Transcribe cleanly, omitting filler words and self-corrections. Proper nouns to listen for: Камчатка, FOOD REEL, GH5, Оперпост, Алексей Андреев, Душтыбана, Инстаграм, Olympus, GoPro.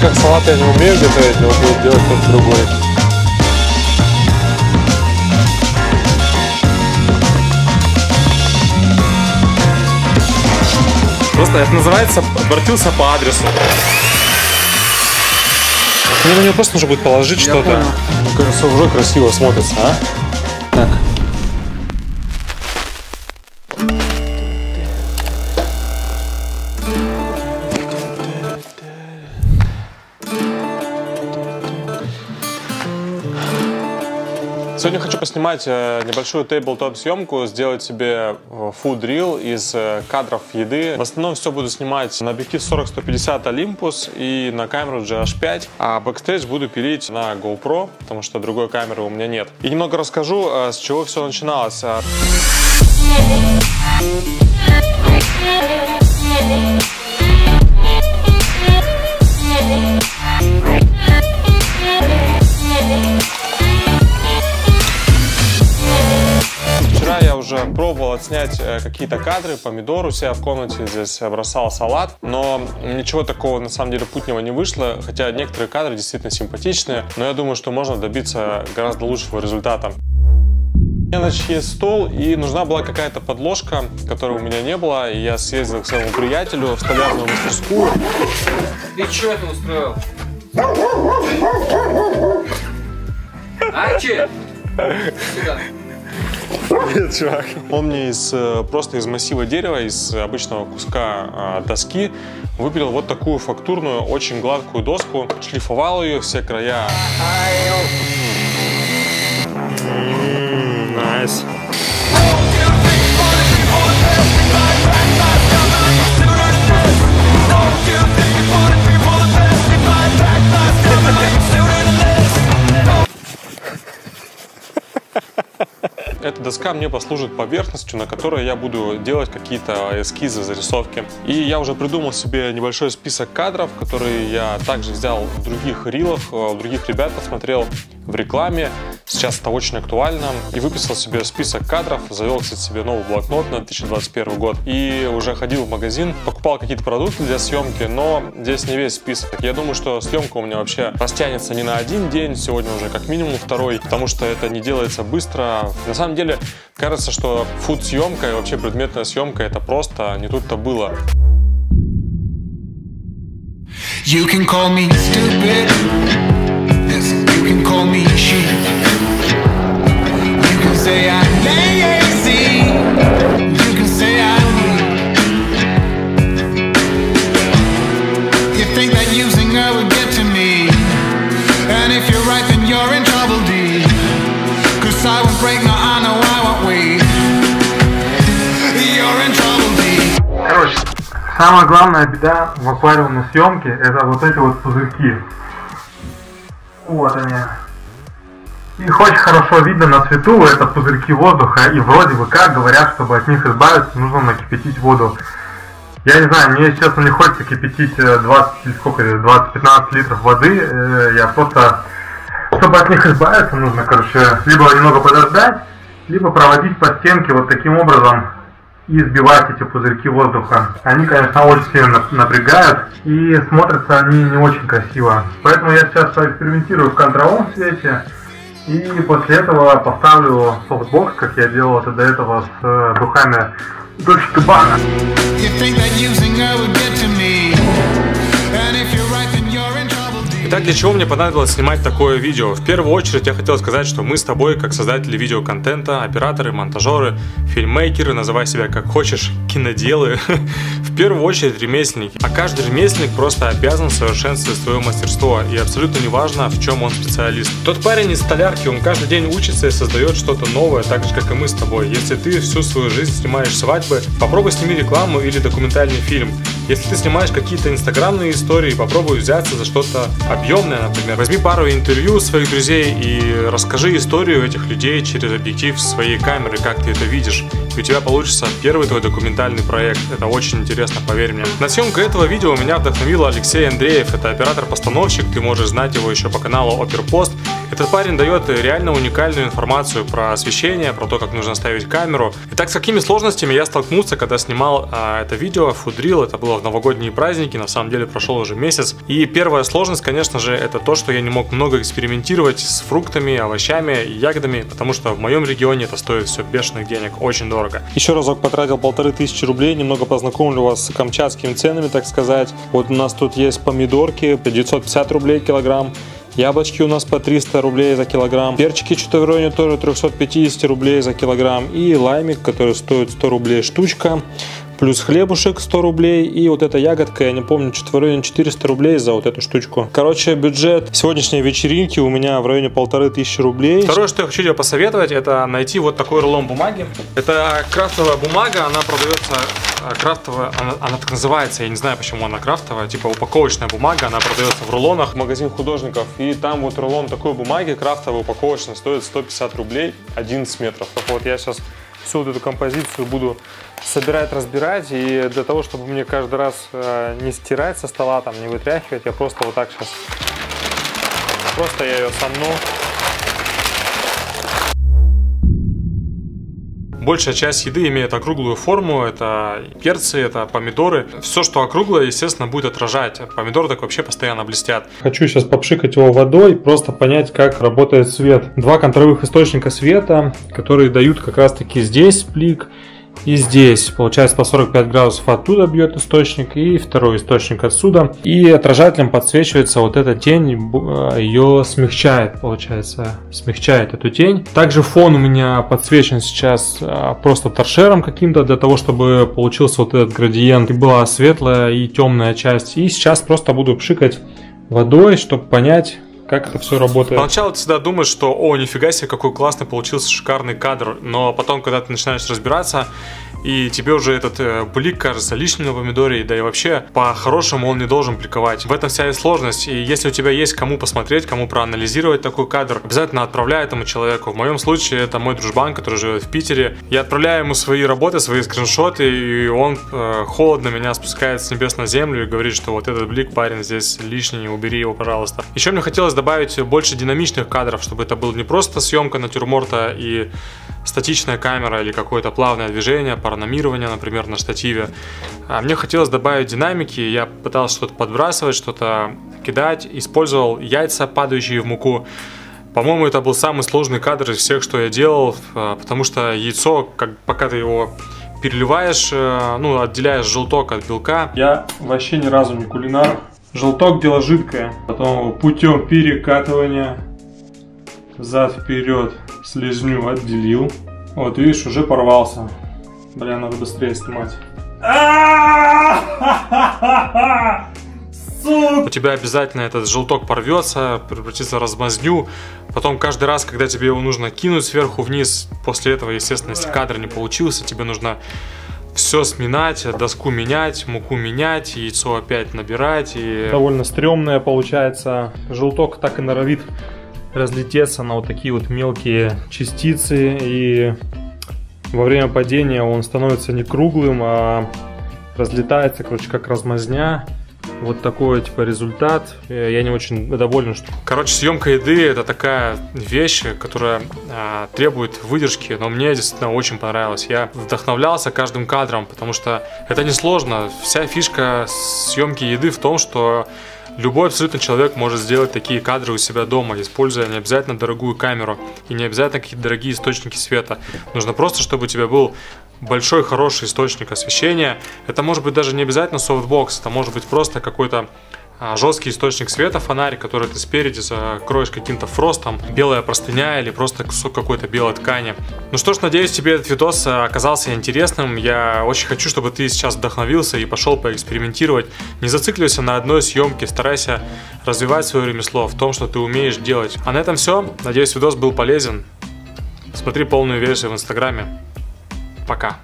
так как салат я не умею готовить, я буду делать кто-то другой. Просто это называется «обратился по адресу». Мне на него просто нужно будет положить что-то. Ну, кажется, уже красиво смотрится, а? Так. Сегодня хочу поснимать небольшую тейбл-топ-съемку, сделать себе food-рил из кадров еды. В основном все буду снимать на объектив 40-150 Olympus и на камеру GH5, а бэкстейдж буду пилить на GoPro, потому что другой камеры у меня нет. И немного расскажу, с чего все начиналось. Пробовал отснять какие-то кадры, помидор у себя в комнате, здесь бросал салат, но ничего такого на самом деле путнего не вышло, хотя некоторые кадры действительно симпатичные, но я думаю, что можно добиться гораздо лучшего результата. У меня на ночь есть стол, и нужна была какая-то подложка, которой у меня не было, и я съездил к своему приятелю в столярную мастерскую. Ты чё это устроил? Ачи! Сюда! Нет, чувак. Он мне просто из массива дерева, из обычного куска доски выпилил вот такую фактурную, очень гладкую доску, шлифовал ее, все края. Найс. Эта доска мне послужит поверхностью, на которой я буду делать какие-то эскизы, зарисовки. И я уже придумал себе небольшой список кадров, которые я также взял в других рилах, у других ребят посмотрел в рекламе. Сейчас это очень актуально. И выписал себе список кадров, завел, кстати, себе новый блокнот на 2021 год. И уже ходил в магазин, покупал какие-то продукты для съемки, но здесь не весь список. Я думаю, что съемка у меня вообще растянется не на один день, сегодня уже как минимум второй, потому что это не делается быстро. На самом деле, кажется, что фуд-съемка и вообще предметная съемка — это просто не тут-то было. You can call me stupid. You can call me cheap. You can say I'm lazy. You can say I'm weak. You think that using her would get to me. And if you're right, then you're in trouble, D. Cause I won't break my honor. Короче, самая главная беда в аквариумной съемке — это вот эти вот пузырьки. Вот они. Их очень хорошо видно на свету, это пузырьки воздуха, и вроде бы как говорят, чтобы от них избавиться, нужно накипятить воду. Я не знаю, мне, честно, не хочется кипятить 20-15 литров воды, я просто... Чтобы от них избавиться, нужно, короче, либо немного подождать, либо проводить по стенке вот таким образом и сбивать эти пузырьки воздуха. Они, конечно, очень сильно напрягают и смотрятся они не очень красиво. Поэтому я сейчас поэкспериментирую в контровом свете и после этого поставлю софтбокс, как я делал это до этого с духами Душтыбана. Итак, для чего мне понадобилось снимать такое видео? В первую очередь я хотел сказать, что мы с тобой, как создатели видеоконтента, операторы, монтажеры, фильммейкеры, называй себя как хочешь, киноделы, в первую очередь ремесленники. А каждый ремесленник просто обязан совершенствовать свое мастерство, и абсолютно не важно, в чем он специалист. Тот парень из столярки, он каждый день учится и создает что-то новое, так же, как и мы с тобой. Если ты всю свою жизнь снимаешь свадьбы, попробуй сними рекламу или документальный фильм. Если ты снимаешь какие-то инстаграмные истории, попробуй взяться за что-то объемное, например. Возьми пару интервью своих друзей и расскажи историю этих людей через объектив своей камеры, как ты это видишь. И у тебя получится первый твой документальный проект. Это очень интересно, поверь мне. На съемку этого видео меня вдохновил Алексей Андреев. Это оператор-постановщик, ты можешь знать его еще по каналу Оперпост. Этот парень дает реально уникальную информацию про освещение, про то, как нужно ставить камеру. Итак, с какими сложностями я столкнулся, когда снимал это видео, фудрил, это было в новогодние праздники, на самом деле прошел уже месяц. И первая сложность, конечно же, это то, что я не мог много экспериментировать с фруктами, овощами и ягодами, потому что в моем регионе это стоит все бешеных денег, очень дорого. Еще разок потратил 1500 рублей, немного познакомлю вас с камчатскими ценами, так сказать. Вот у нас тут есть помидорки, 950 рублей килограмм. Яблочки у нас по 300 рублей за килограмм, перчики что-то в районе тоже 350 рублей за килограмм, и лаймик, который стоит 100 рублей штучка, плюс хлебушек 100 рублей, и вот эта ягодка, я не помню, что-то в районе 400 рублей за вот эту штучку. Короче, бюджет сегодняшней вечеринки у меня в районе 1500 рублей. Второе, что я хочу тебе посоветовать, это найти вот такой рулон бумаги. Это крафтовая бумага, она продается... Крафтовая, она так называется, я не знаю, почему она крафтовая, типа упаковочная бумага, она продается в рулонах. Магазин художников, и там вот рулон такой бумаги, крафтовая, упаковочная, стоит 150 рублей, 11 метров. Так вот, я сейчас всю вот эту композицию буду собирать, разбирать, и для того, чтобы мне каждый раз не стирать со стола, там, не вытряхивать, я просто вот так сейчас, просто я ее сомну. Большая часть еды имеет округлую форму, это перцы, это помидоры. Все, что округлое, естественно, будет отражать. Помидоры так вообще постоянно блестят. Хочу сейчас попшикать его водой, просто понять, как работает свет. Два контровых источника света, которые дают как раз-таки здесь блик и здесь. Получается, по 45 градусов оттуда бьет источник и второй источник отсюда. И отражателем подсвечивается вот эта тень, ее смягчает, получается, смягчает эту тень. Также фон у меня подсвечен сейчас просто торшером каким-то, для того, чтобы получился вот этот градиент. И была светлая и темная часть. И сейчас просто буду пшикать водой, чтобы понять, как это все работает. Поначалу ты всегда думаешь, что о, нифига себе, какой классный получился шикарный кадр. Но потом, когда ты начинаешь разбираться, и тебе уже этот блик кажется лишним на помидоре, да и вообще, по-хорошему он не должен бликовать. В этом вся и сложность. И если у тебя есть кому посмотреть, кому проанализировать такой кадр, обязательно отправляй этому человеку. В моем случае это мой дружбан, который живет в Питере. Я отправляю ему свои работы, свои скриншоты, и он холодно меня спускает с небес на землю и говорит, что вот этот блик, парень, здесь лишний, убери его, пожалуйста. Еще мне хотелось добавить больше динамичных кадров, чтобы это был не просто съемка натюрморта и статичная камера или какое-то плавное движение, параномирование, например, на штативе. А мне хотелось добавить динамики, я пытался что-то подбрасывать, что-то кидать, использовал яйца, падающие в муку. По-моему, это был самый сложный кадр из всех, что я делал, потому что яйцо, пока ты его переливаешь, ну, отделяешь желток от белка. Я вообще ни разу не кулинар. Желток дело жидкое, потом путем перекатывания взад-вперед слизню отделил. Вот, видишь, уже порвался. Бля, надо быстрее снимать. У тебя обязательно этот желток порвется, превратится в размазню. Потом каждый раз, когда тебе его нужно кинуть сверху вниз, после этого, естественно, если кадр не получился, тебе нужно... все сминать, доску менять, муку менять, яйцо опять набирать. И... довольно стрёмное получается. Желток так и норовит разлететься на вот такие вот мелкие частицы. И во время падения он становится не круглым, а разлетается, короче, как размазня. Вот такой типа результат. Я не очень доволен, что... Короче, съемка еды — это такая вещь, которая требует выдержки, но мне действительно очень понравилось. Я вдохновлялся каждым кадром, потому что это несложно. Вся фишка съемки еды в том, что любой абсолютно человек может сделать такие кадры у себя дома, используя не обязательно дорогую камеру и не обязательно какие-то дорогие источники света. Нужно просто, чтобы у тебя был большой хороший источник освещения. Это может быть даже не обязательно софтбокс, это может быть просто какой-то жесткий источник света, фонарь, который ты спереди закроешь каким-то фростом, белая простыня или просто кусок какой-то белой ткани. Ну что ж, надеюсь, тебе этот видос оказался интересным. Я очень хочу, чтобы ты сейчас вдохновился и пошел поэкспериментировать. Не зацикливайся на одной съемке, старайся развивать свое ремесло в том, что ты умеешь делать. А на этом все. Надеюсь, видос был полезен. Смотри полную версию в Инстаграме. Пока.